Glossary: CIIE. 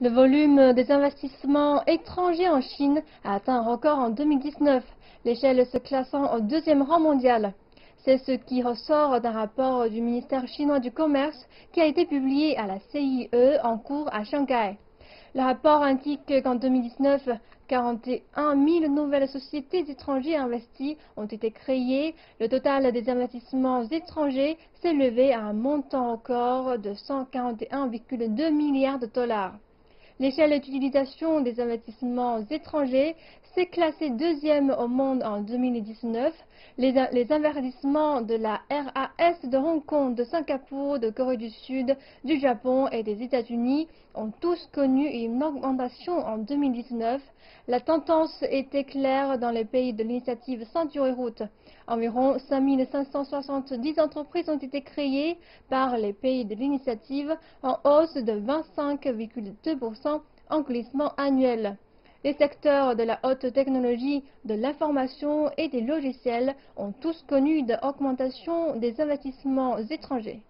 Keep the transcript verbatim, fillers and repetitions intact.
Le volume des investissements étrangers en Chine a atteint un record en deux mille dix-neuf, l'échelle se classant au deuxième rang mondial. C'est ce qui ressort d'un rapport du ministère chinois du Commerce qui a été publié à la C I I E en cours à Shanghai. Le rapport indique qu'en deux mille dix-neuf, quarante et un mille nouvelles sociétés étrangères investies ont été créées. Le total des investissements étrangers s'est levé à un montant record de cent quarante et un virgule deux milliards de dollars. L'échelle d'utilisation des investissements étrangers s'est classée deuxième au monde en deux mille dix-neuf. Les, les investissements de la R A S de Hong Kong, de Singapour, de Corée du Sud, du Japon et des États-Unis ont tous connu une augmentation en deux mille dix-neuf. La tendance était claire dans les pays de l'initiative Ceinture et Route. Environ cinq mille cinq cent soixante-dix entreprises ont été créées par les pays de l'initiative en hausse de vingt-cinq virgule deux pour cent. En glissement annuel. Les secteurs de la haute technologie, de l'information et des logiciels ont tous connu une augmentation des investissements étrangers.